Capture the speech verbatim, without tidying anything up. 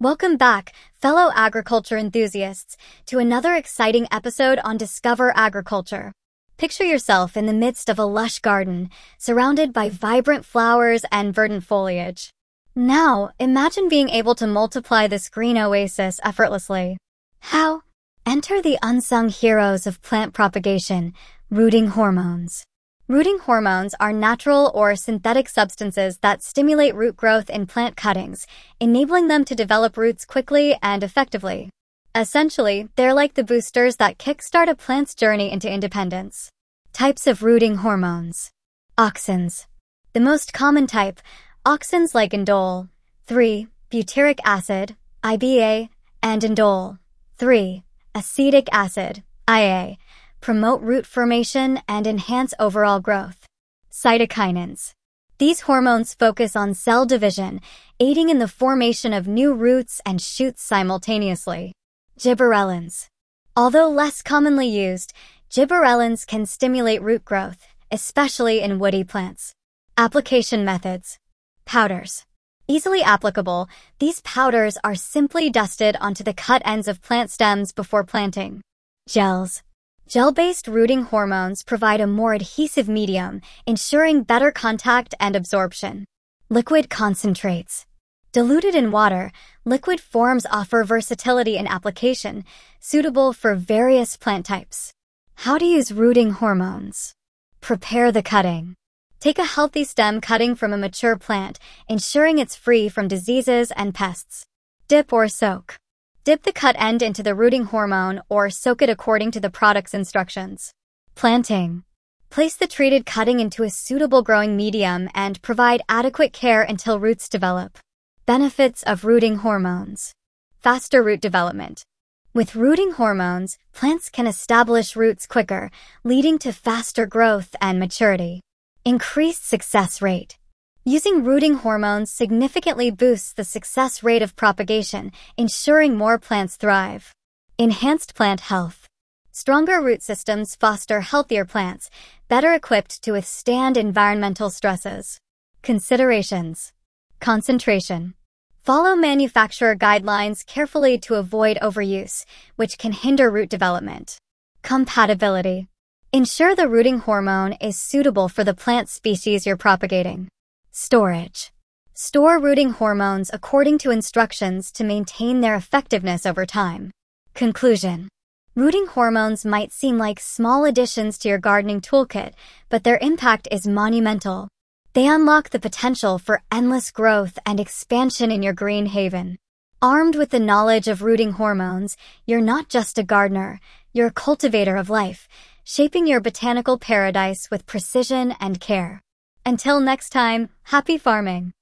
Welcome back, fellow agriculture enthusiasts, to another exciting episode on Discover Agriculture. Picture yourself in the midst of a lush garden, surrounded by vibrant flowers and verdant foliage. Now, imagine being able to multiply this green oasis effortlessly. How? Enter the unsung heroes of plant propagation, rooting hormones. Rooting hormones are natural or synthetic substances that stimulate root growth in plant cuttings, enabling them to develop roots quickly and effectively. Essentially, they're like the boosters that kickstart a plant's journey into independence. Types of rooting hormones. Auxins. The most common type, auxins like indole three, butyric acid, I B A, and indole three, acetic acid, I A, promote root formation and enhance overall growth. Cytokinins. These hormones focus on cell division, aiding in the formation of new roots and shoots simultaneously. Gibberellins. Although less commonly used, gibberellins can stimulate root growth, especially in woody plants. Application methods. Powders. Easily applicable, these powders are simply dusted onto the cut ends of plant stems before planting. Gels. Gel-based rooting hormones provide a more adhesive medium, ensuring better contact and absorption. Liquid concentrates. Diluted in water, liquid forms offer versatility in application, suitable for various plant types. How to use rooting hormones. Prepare the cutting. Take a healthy stem cutting from a mature plant, ensuring it's free from diseases and pests. Dip or soak. Dip the cut end into the rooting hormone or soak it according to the product's instructions. Planting. Place the treated cutting into a suitable growing medium and provide adequate care until roots develop. Benefits of rooting hormones. Faster root development. With rooting hormones, plants can establish roots quicker, leading to faster growth and maturity. Increased success rate. Using rooting hormones significantly boosts the success rate of propagation, ensuring more plants thrive. Enhanced plant health. Stronger root systems foster healthier plants, better equipped to withstand environmental stresses. Considerations. Concentration. Follow manufacturer guidelines carefully to avoid overuse, which can hinder root development. Compatibility. Ensure the rooting hormone is suitable for the plant species you're propagating. Storage. Store rooting hormones according to instructions to maintain their effectiveness over time. Conclusion. Rooting hormones might seem like small additions to your gardening toolkit, but their impact is monumental. They unlock the potential for endless growth and expansion in your green haven. Armed with the knowledge of rooting hormones, you're not just a gardener, you're a cultivator of life, shaping your botanical paradise with precision and care. Until next time, happy farming!